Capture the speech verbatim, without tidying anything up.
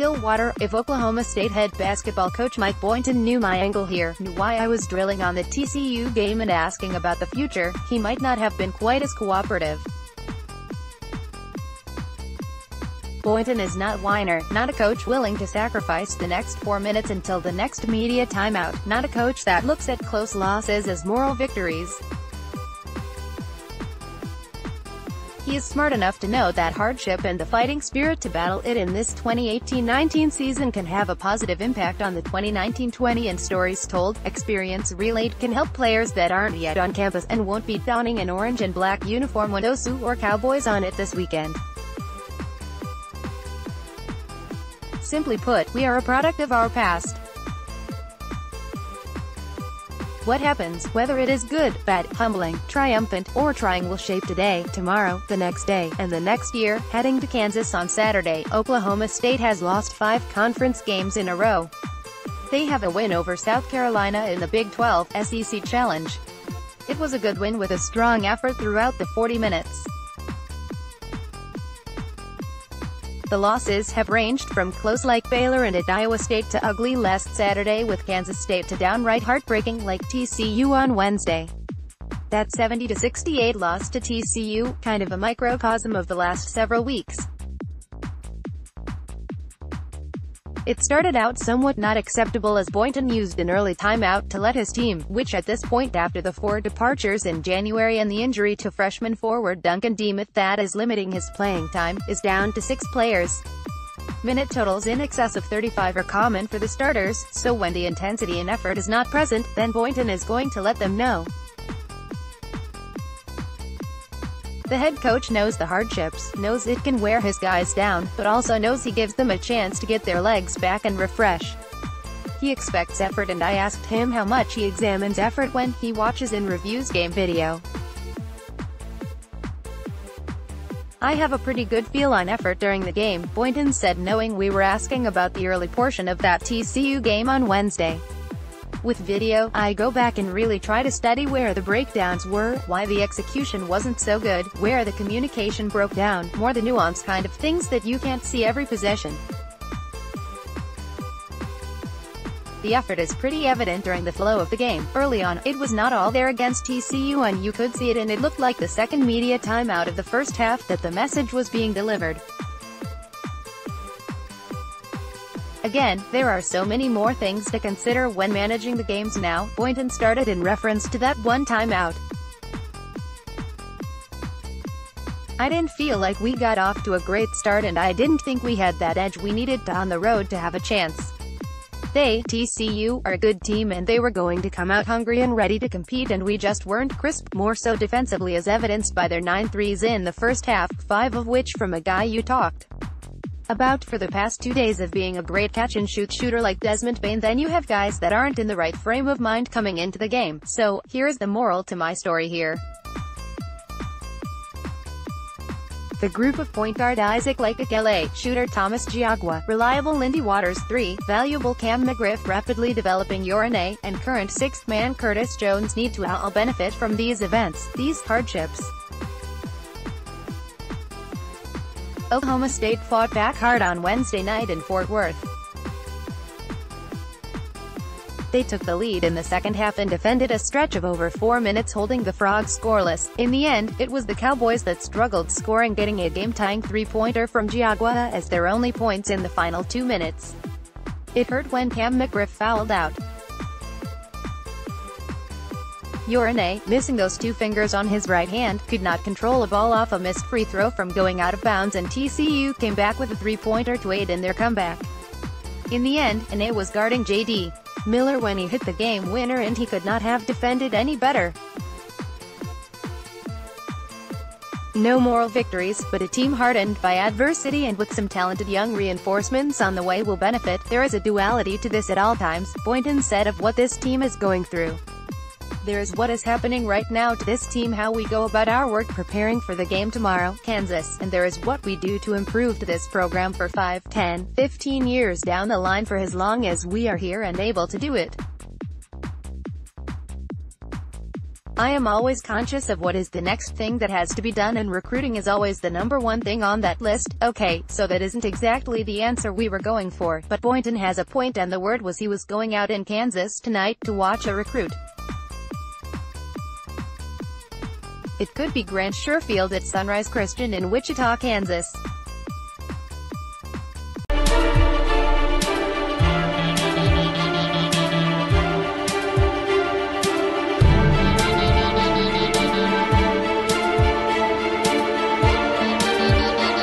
Stillwater. If Oklahoma State head basketball coach Mike Boynton knew my angle here, knew why I was drilling on the T C U game and asking about the future, he might not have been quite as cooperative. Boynton is not whiner, not a coach willing to sacrifice the next four minutes until the next media timeout, not a coach that looks at close losses as moral victories. He is smart enough to know that hardship and the fighting spirit to battle it in this twenty eighteen nineteen season can have a positive impact on the twenty nineteen twenty, and stories told, experience relayed, can help players that aren't yet on campus and won't be donning an orange and black uniform when O S U or Cowboys on it this weekend. Simply put, we are a product of our past. What happens, whether it is good, bad, humbling, triumphant, or trying, will shape today, tomorrow, the next day, and the next year. Heading to Kansas on Saturday, Oklahoma State has lost five conference games in a row. They have a win over South Carolina in the Big twelve S E C Challenge. It was a good win with a strong effort throughout the forty minutes. The losses have ranged from close like Baylor and at Iowa State to ugly last Saturday with Kansas State to downright heartbreaking like T C U on Wednesday. That seventy to sixty-eight loss to T C U, kind of a microcosm of the last several weeks. It started out somewhat not acceptable as Boynton used an early timeout to let his team, which at this point after the four departures in January and the injury to freshman forward Duncan Demuth that is limiting his playing time, is down to six players. Minute totals in excess of thirty-five are common for the starters, so when the intensity and effort is not present, then Boynton is going to let them know. The head coach knows the hardships, knows it can wear his guys down, but also knows he gives them a chance to get their legs back and refresh. He expects effort, and I asked him how much he examines effort when he watches and reviews game video. I have a pretty good feel on effort during the game, Boynton said, knowing we were asking about the early portion of that T C U game on Wednesday. With video, I go back and really try to study where the breakdowns were, why the execution wasn't so good, where the communication broke down, more the nuance kind of things that you can't see every possession. The effort is pretty evident during the flow of the game. Early on, it was not all there against T C U, and you could see it, and it looked like the second media timeout of the first half that the message was being delivered. Again, there are so many more things to consider when managing the games now, Boynton started in reference to that one timeout. I didn't feel like we got off to a great start, and I didn't think we had that edge we needed to on the road to have a chance. They, T C U, are a good team, and they were going to come out hungry and ready to compete, and we just weren't crisp, more so defensively as evidenced by their nine threes in the first half, five of which from a guy you talked about for the past two days of being a great catch-and-shoot shooter like Desmond Bain. Then you have guys that aren't in the right frame of mind coming into the game, so here's the moral to my story here. The group of point guard Isaac Likekele, shooter Thomas Giagua, reliable Lindy Waters three, valuable Cam McGriff, rapidly developing Yor Anei, and current sixth man Curtis Jones need to all benefit from these events, these hardships. Oklahoma State fought back hard on Wednesday night in Fort Worth. They took the lead in the second half and defended a stretch of over four minutes holding the Frogs scoreless. In the end, it was the Cowboys that struggled scoring, getting a game-tying three-pointer from Giagua as their only points in the final two minutes. It hurt when Cam McGriff fouled out. Yor Anei, missing those two fingers on his right hand, could not control a ball off a missed free throw from going out of bounds, and T C U came back with a three-pointer to aid in their comeback. In the end, Anei was guarding J D Miller when he hit the game winner, and he could not have defended any better. No moral victories, but a team hardened by adversity and with some talented young reinforcements on the way will benefit. There is a duality to this at all times, Boynton said, of what this team is going through. There is what is happening right now to this team, how we go about our work preparing for the game tomorrow, Kansas, and there is what we do to improve to this program for five, ten, fifteen years down the line, for as long as we are here and able to do it. I am always conscious of what is the next thing that has to be done, and recruiting is always the number one thing on that list. Okay, so that isn't exactly the answer we were going for, but Boynton has a point, and the word was he was going out in Kansas tonight to watch a recruit. It could be Grant Sherfield at Sunrise Christian in Wichita, Kansas.